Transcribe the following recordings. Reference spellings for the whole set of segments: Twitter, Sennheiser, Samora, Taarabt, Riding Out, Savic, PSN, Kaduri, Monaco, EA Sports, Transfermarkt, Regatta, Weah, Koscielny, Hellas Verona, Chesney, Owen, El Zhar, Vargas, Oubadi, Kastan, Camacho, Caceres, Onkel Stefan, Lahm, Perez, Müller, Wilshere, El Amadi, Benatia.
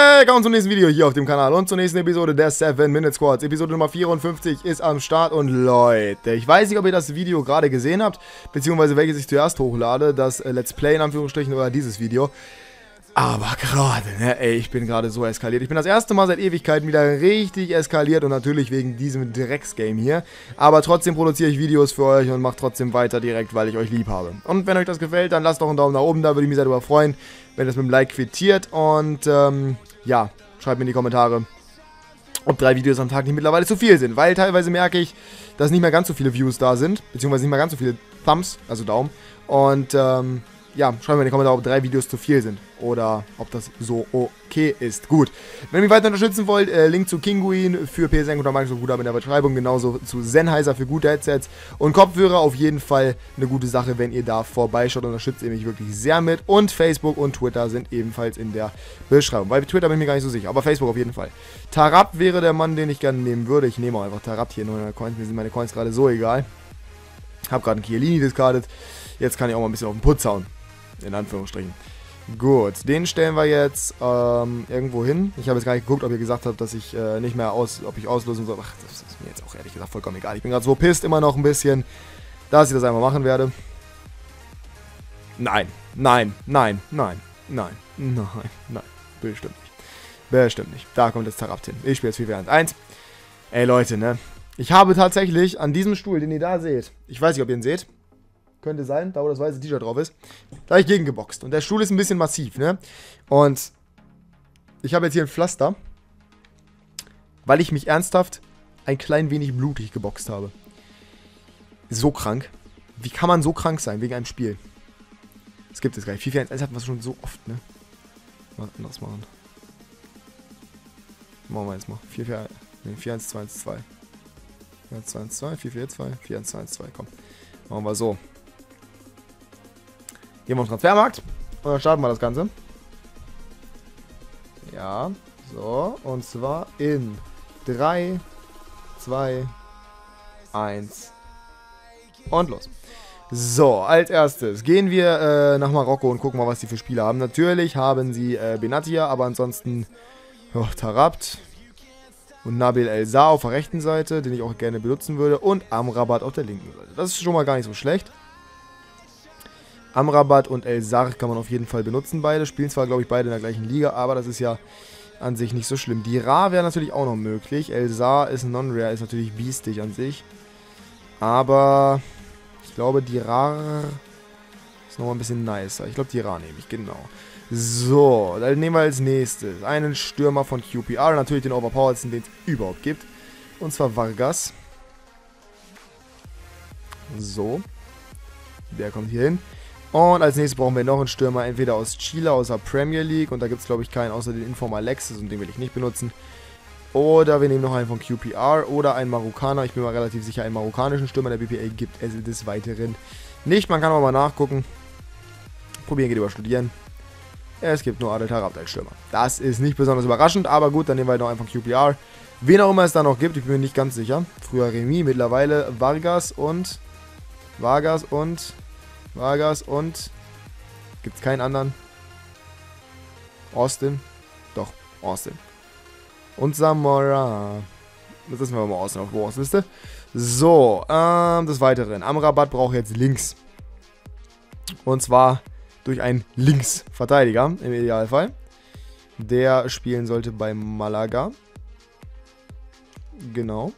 Willkommen zum nächsten Video hier auf dem Kanal und zur nächsten Episode der 7-Minute-Squads. Episode Nummer 54 ist am Start und Leute, ich weiß nicht, ob ihr das Video gerade gesehen habt, beziehungsweise welches ich zuerst hochlade, das Let's Play in Anführungsstrichen oder dieses Video. Aber gerade, ne, ey, ich bin gerade so eskaliert. Ich bin das erste Mal seit Ewigkeiten wieder richtig eskaliert und natürlich wegen diesem Drecksgame hier. Aber trotzdem produziere ich Videos für euch und mache trotzdem weiter direkt, weil ich euch lieb habe. Und wenn euch das gefällt, dann lasst doch einen Daumen nach oben, da würde ich mich sehr darüber freuen, wenn ihr das mit einem Like quittiert. Und ja, schreibt mir in die Kommentare, ob 3 Videos am Tag nicht mittlerweile zu viel sind. Weil teilweise merke ich, dass nicht mehr ganz so viele Views da sind, beziehungsweise nicht mehr ganz so viele Thumbs, also Daumen. Und ja, schreibt mir in die Kommentare, ob 3 Videos zu viel sind oder ob das so okay ist. Gut, wenn ihr mich weiter unterstützen wollt, Link zu Kinguin für PSN oder Microsoft Guthaben in der Beschreibung, genauso zu Sennheiser für gute Headsets und Kopfhörer. Auf jeden Fall eine gute Sache, wenn ihr da vorbeischaut, unterstützt ihr mich wirklich sehr mit. Und Facebook und Twitter sind ebenfalls in der Beschreibung. Bei Twitter bin ich mir gar nicht so sicher, aber Facebook auf jeden Fall. Taarabt wäre der Mann, den ich gerne nehmen würde. Ich nehme auch einfach Taarabt hier, 900 Coins, mir sind meine Coins gerade so egal. Hab gerade einen Chiellini discardet, jetzt kann ich auch mal ein bisschen auf den Putz hauen. In Anführungsstrichen. Gut, den stellen wir jetzt irgendwo hin. Ich habe jetzt gar nicht geguckt, ob ihr gesagt habt, dass ich nicht mehr auslösen soll. Ach, das ist mir jetzt auch ehrlich gesagt vollkommen egal. Ich bin gerade so pisst immer noch ein bisschen, dass ich das einfach machen werde. Nein, nein, nein, nein, nein, nein, nein. Bestimmt nicht. Bestimmt nicht. Da kommt jetzt Taarabt hin. Ich spiele jetzt 4-4-1-1. Ey Leute, ne? Ich habe tatsächlich an diesem Stuhl, den ihr da seht, ich weiß nicht, ob ihr ihn seht, könnte sein, da wo das weiße T-Shirt drauf ist, da habe ich gegengeboxt. Und der Stuhl ist ein bisschen massiv, ne? Und ich habe jetzt hier ein Pflaster, weil ich mich ernsthaft ein klein wenig blutig geboxt habe. So krank. Wie kann man so krank sein wegen einem Spiel? Das gibt es gar nicht. 4-4-1-1 hatten wir schon so oft, ne? Mal anders machen. Machen wir jetzt mal. 4-4-1, ne, 4-1-2-1-2. 4-1-2-1-2, 4-4-2, 4-1-2-1-2, komm. Machen wir so. Gehen wir auf den Transfermarkt und dann starten wir das Ganze. Ja, so. Und zwar in 3, 2, 1 und los. So, als erstes gehen wir nach Marokko und gucken mal, was die für Spieler haben. Natürlich haben sie Benatia, aber ansonsten Taarabt und Nabil El Saar auf der rechten Seite, den ich auch gerne benutzen würde, und Amrabat auf der linken Seite. Das ist schon mal gar nicht so schlecht. Amrabat und El Zhar kann man auf jeden Fall benutzen, beide. Spielen zwar, glaube ich, beide in der gleichen Liga, aber das ist ja an sich nicht so schlimm. Die Ra wäre natürlich auch noch möglich. El Zhar ist non-rare, ist natürlich biestig an sich. Aber ich glaube, die Ra ist nochmal ein bisschen nicer. Ich glaube, die Ra nehme ich, genau. So, dann nehmen wir als nächstes einen Stürmer von QPR. Natürlich den overpoweredsten, den es überhaupt gibt. Und zwar Vargas. So. Der kommt hier hin. Und als nächstes brauchen wir noch einen Stürmer, entweder aus Chile, aus der Premier League. Und da gibt es, glaube ich, keinen außer den Inform Alexis und den will ich nicht benutzen. Oder wir nehmen noch einen von QPR oder einen Marokkaner. Ich bin mir relativ sicher, einen marokkanischen Stürmer der BPA gibt es des Weiteren nicht. Man kann aber mal nachgucken. Probieren geht über Studieren. Es gibt nur Adel Taarabt als Stürmer. Das ist nicht besonders überraschend, aber gut, dann nehmen wir halt noch einen von QPR. Wen auch immer es da noch gibt, ich bin mir nicht ganz sicher. Früher Remy, mittlerweile Vargas und... Gibt es keinen anderen? Austin? Doch, Austin. Und Samora. Das ist mal Austin auf Wars Liste. So, des Weiteren. Amrabat braucht jetzt links. Und zwar durch einen Linksverteidiger, im Idealfall. Der spielen sollte bei Malaga. Genau.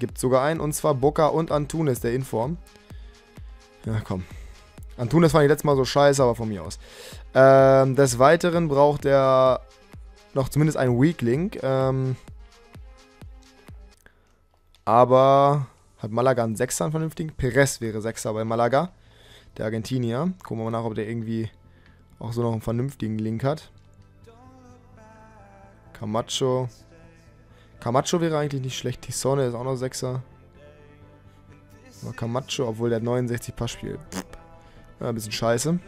Gibt sogar einen, und zwar Boca und Antunes, der Inform. Ja, komm. Antunes fand ich letztes Mal so scheiße, aber von mir aus. Des Weiteren braucht er noch zumindest einen Weakling. Aber hat Malaga einen Sechser, einen vernünftigen? Perez wäre Sechser bei Malaga. Der Argentinier. Gucken wir mal nach, ob der irgendwie auch so noch einen vernünftigen Link hat. Camacho. Camacho wäre eigentlich nicht schlecht. Tissone ist auch noch Sechser. Aber Camacho, obwohl der 69 Pass spielt. Ja, ein bisschen scheiße.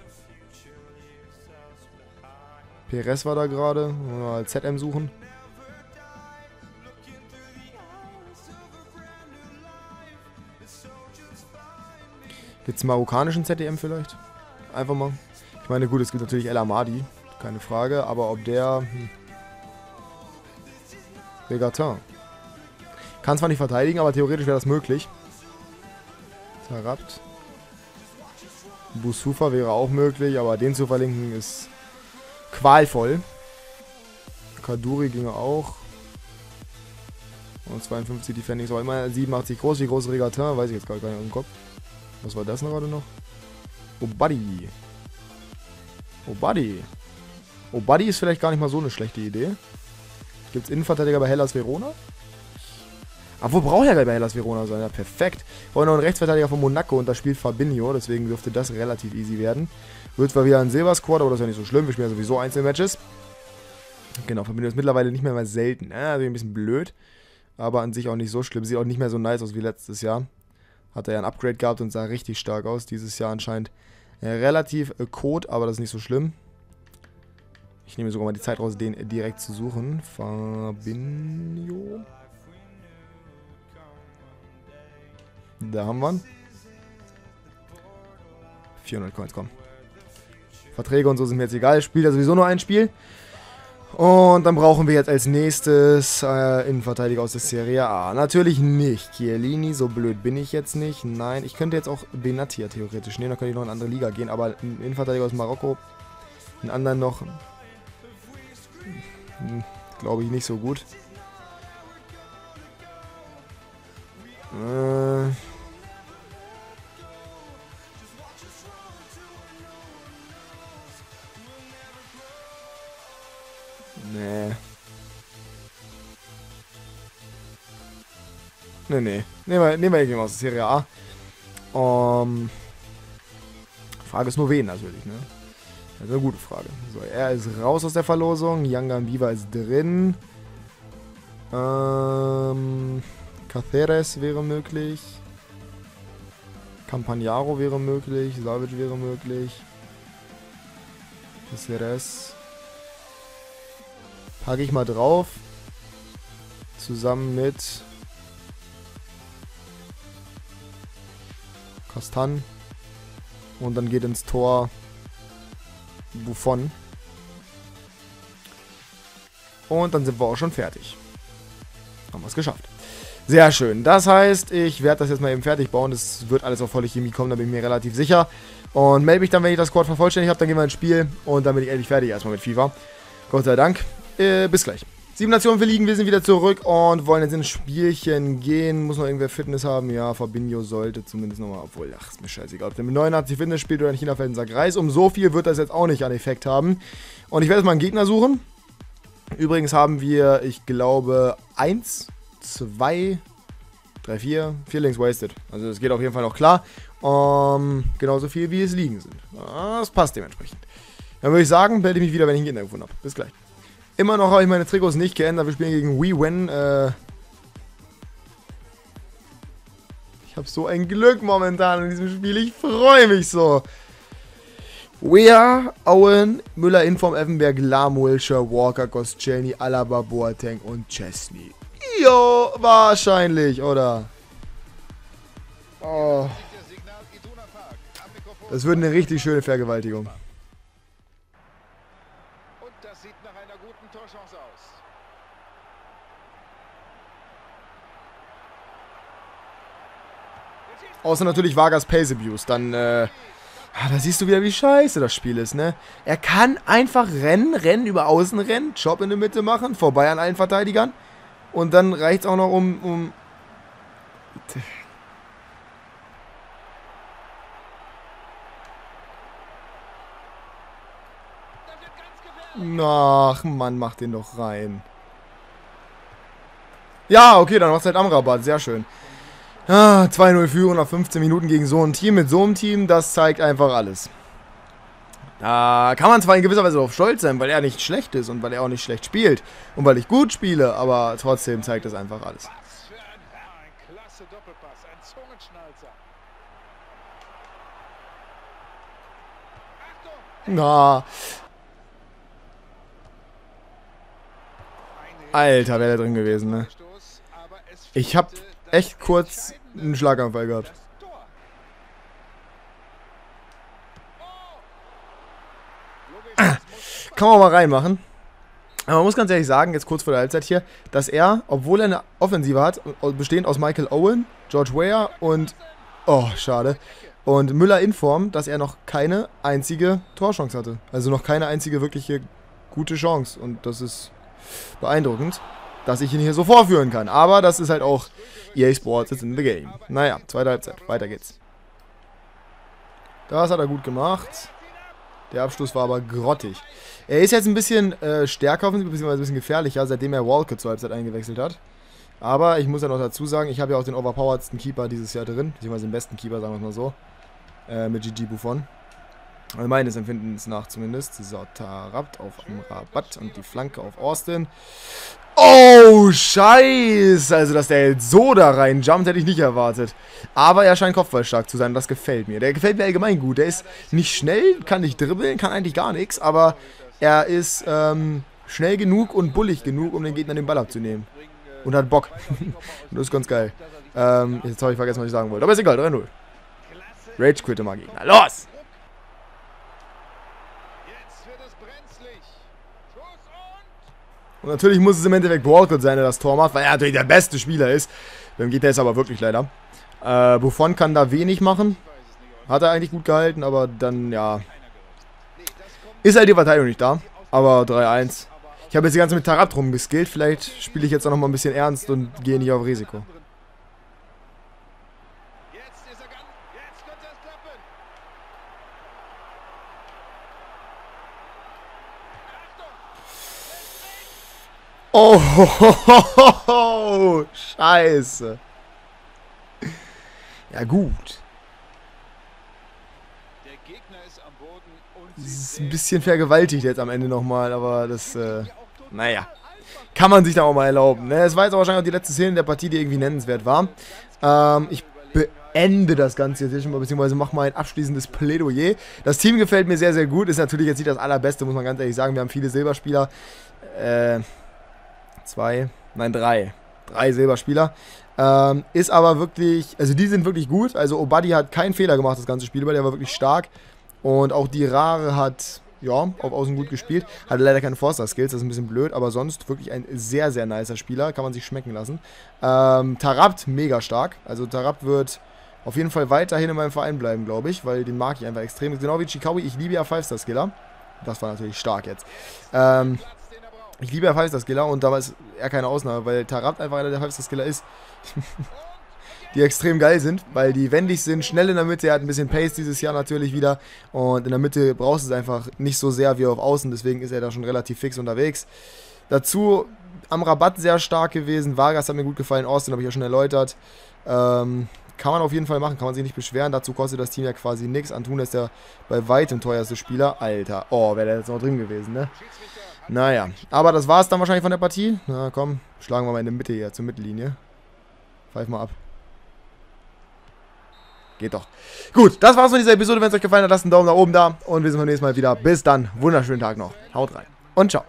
Perez war da gerade. Mal ZM suchen. Gibt es einen marokkanischen ZDM vielleicht? Einfach mal. Ich meine, gut, es gibt natürlich El Amadi. Keine Frage. Aber ob der... Regatta. Kann zwar nicht verteidigen, aber theoretisch wäre das möglich. Taarabt. Busufa wäre auch möglich, aber den zu verlinken ist qualvoll. Kaduri ginge auch. Und 52 Defendings, aber immer 87 groß, die große Regatta, weiß ich jetzt gar nicht im Kopf. Was war das gerade noch? Oubadi. Oubadi. Oubadi ist vielleicht gar nicht mal so eine schlechte Idee. Gibt es Innenverteidiger bei Hellas Verona? Aber wo braucht er bei Hellas Verona sein? Ja, perfekt. Wir wollen noch einen Rechtsverteidiger von Monaco und da spielt Fabinho, deswegen dürfte das relativ easy werden. Wird zwar wieder ein Silber-Squad, aber das ist ja nicht so schlimm, wir spielen ja sowieso Einzelmatches. Genau, Fabinho ist mittlerweile nicht mehr selten. Also ein bisschen blöd, aber an sich auch nicht so schlimm. Sieht auch nicht mehr so nice aus wie letztes Jahr. Hat er ja ein Upgrade gehabt und sah richtig stark aus. Dieses Jahr anscheinend relativ kot, aber das ist nicht so schlimm. Ich nehme sogar mal die Zeit raus, den direkt zu suchen. Fabinho. Da haben wir ihn. 400 Coins, komm. Verträge und so sind mir jetzt egal. Spielt ja sowieso nur ein Spiel. Und dann brauchen wir jetzt als nächstes Innenverteidiger aus der Serie A. Natürlich nicht Chiellini, so blöd bin ich jetzt nicht. Nein, ich könnte jetzt auch Benatia theoretisch nehmen, dann könnte ich noch in eine andere Liga gehen. Aber ein Innenverteidiger aus Marokko, einen anderen noch, glaube ich, nicht so gut. Nee. Nehmen wir irgendjemand aus der Serie A. Frage ist nur wen natürlich, ne? Das ist eine gute Frage. So, er ist raus aus der Verlosung. Yangan Viva ist drin. Caceres wäre möglich. Campagnaro wäre möglich. Savic wäre möglich. Caceres. Packe ich mal drauf. Zusammen mit Kastan. Und dann geht ins Tor Buffon. Und dann sind wir auch schon fertig. Haben wir es geschafft. Sehr schön. Das heißt, ich werde das jetzt mal eben fertig bauen. Das wird alles auf volle Chemie kommen, da bin ich mir relativ sicher. Und melde mich dann, wenn ich das Squad vervollständigt habe. Dann gehen wir ins Spiel und dann bin ich endlich fertig erstmal mit FIFA. Gott sei Dank. Bis gleich. 7 Nationen verliegen, wir sind wieder zurück und wollen jetzt ins Spielchen gehen. Muss noch irgendwer Fitness haben? Ja, Fabinho sollte zumindest nochmal, obwohl, ach, ist mir scheißegal. Ob der mit 89 Fitness spielt oder in China fällt ein Sack Reis. Um so viel wird das jetzt auch nicht an Effekt haben. Und ich werde jetzt mal einen Gegner suchen. Übrigens haben wir, ich glaube, 1, 2, 3, 4 Links wasted. Also das geht auf jeden Fall noch klar. Genauso viel, wie es liegen sind. Das passt dementsprechend. Dann würde ich sagen, melde ich mich wieder, wenn ich einen Gegner gefunden habe. Bis gleich. Immer noch habe ich meine Trikots nicht geändert. Wir spielen gegen WeWin. Ich habe so ein Glück momentan in diesem Spiel. Ich freue mich so. Weah, Owen, Müller, Inform, Effenberg, Lahm, Wilshere, Walker, Koscielny, Alaba, Boateng und Chesney. Jo, wahrscheinlich, oder? Oh. Das wird eine richtig schöne Vergewaltigung. Außer natürlich Vargas Pace Abuse, dann, da siehst du wieder, wie scheiße das Spiel ist, ne? Er kann einfach rennen, über außen rennen, Job in der Mitte machen, vorbei an allen Verteidigern. Und dann reicht's auch noch um... Ach, Mann, mach den doch rein. Ja, okay, dann macht's halt Amrabat, sehr schön. Ah, 2-0 Führung nach 15 Minuten gegen so ein Team. Mit so einem Team, das zeigt einfach alles. Da kann man zwar in gewisser Weise darauf stolz sein, weil er nicht schlecht ist und weil er auch nicht schlecht spielt. Und weil ich gut spiele, aber trotzdem zeigt das einfach alles. Na. Alter, wäre der drin gewesen, ne? Ich hab echt kurz einen Schlaganfall gehabt. Kann man mal reinmachen. Aber man muss ganz ehrlich sagen, jetzt kurz vor der Halbzeit hier, dass er, obwohl er eine Offensive hat, bestehend aus Michael Owen, George Weah und, oh, schade, und Müller in Form, dass er noch keine einzige Torchance hatte. Also noch keine einzige wirkliche gute Chance. Und das ist beeindruckend, dass ich ihn hier so vorführen kann. Aber das ist halt auch EA Sports is in the game. Naja, zweite Halbzeit, weiter geht's. Das hat er gut gemacht. Der Abschluss war aber grottig. Er ist jetzt ein bisschen stärker offensiv, beziehungsweise ein bisschen gefährlicher, seitdem er Walker zur Halbzeit eingewechselt hat. Aber ich muss ja noch dazu sagen, ich habe ja auch den overpoweredsten Keeper dieses Jahr drin, beziehungsweise den besten Keeper, sagen wir es mal so, mit Gigi Buffon. Also meines Empfindens nach zumindest. So, Taarabt auf Amrabat und die Flanke auf Austin. Oh, scheiße! Also, dass der jetzt so da reinjumpt, hätte ich nicht erwartet. Aber er scheint kopfballstark zu sein, das gefällt mir. Der gefällt mir allgemein gut. Der ist nicht schnell, kann nicht dribbeln, kann eigentlich gar nichts, aber er ist schnell genug und bullig genug, um den Gegner den Ball abzunehmen. Und hat Bock. Das ist ganz geil. Jetzt habe ich vergessen, was ich sagen wollte. Aber ist egal, 3-0. Rage Quit immer Gegner. Los! Und natürlich muss es im Endeffekt Walker sein, der das Tor macht, weil er natürlich der beste Spieler ist. Dann geht der jetzt aber wirklich leider. Buffon kann da wenig machen. Hat er eigentlich gut gehalten, aber dann, ja. Ist halt die Verteidigung nicht da. Aber 3-1. Ich habe jetzt die ganze Zeit mit Taarabt rumgeskillt. Vielleicht spiele ich jetzt auch nochmal ein bisschen ernst und gehe nicht auf Risiko. Oh, ho, ho, ho, ho, scheiße. Ja gut. Das ist ein bisschen vergewaltigt jetzt am Ende nochmal, aber das, naja. Kann man sich da auch mal erlauben. Es war jetzt auch wahrscheinlich auch die letzte Szene der Partie, die irgendwie nennenswert war. Ich beende das Ganze jetzt schon mal, beziehungsweise mache mal ein abschließendes Plädoyer. Das Team gefällt mir sehr, sehr gut. Ist natürlich jetzt nicht das allerbeste, muss man ganz ehrlich sagen. Wir haben viele Silberspieler. 3 Silberspieler. Ist aber wirklich, also die sind wirklich gut. Also Oubadi hat keinen Fehler gemacht das ganze Spiel über, der war wirklich stark. Und auch die Rare hat, ja, auf Außen gut gespielt. Hatte leider keine Forster-Skills, das ist ein bisschen blöd, aber sonst wirklich ein sehr, sehr nicer Spieler. Kann man sich schmecken lassen. Taarabt, mega stark. Also Taarabt wird auf jeden Fall weiterhin in meinem Verein bleiben, glaube ich, weil den mag ich einfach extrem. Genau wie Chikawi, ich liebe ja 5-Star-Skiller. Das war natürlich stark jetzt. Ich liebe ja 5-Star-Skiller und da ist er keine Ausnahme, weil Taarabt einfach einer der 5-Star-Skiller ist, die extrem geil sind, weil die wendig sind, schnell in der Mitte, er hat ein bisschen Pace dieses Jahr natürlich wieder und in der Mitte brauchst du es einfach nicht so sehr wie auf Außen, deswegen ist er da schon relativ fix unterwegs. Dazu Amrabat sehr stark gewesen, Vargas hat mir gut gefallen, Austin habe ich ja schon erläutert, kann man auf jeden Fall machen, kann man sich nicht beschweren, dazu kostet das Team ja quasi nichts, Antunes ist der bei weitem teuerste Spieler, Alter, oh, wäre der jetzt noch drin gewesen, ne? Naja, aber das war's dann wahrscheinlich von der Partie. Na komm, schlagen wir mal in der Mitte hier, zur Mittellinie. Pfeif mal ab. Geht doch. Gut, das war's von dieser Episode. Wenn es euch gefallen hat, lasst einen Daumen nach oben da. Und wir sehen uns beim nächsten Mal wieder. Bis dann, wunderschönen Tag noch. Haut rein und ciao.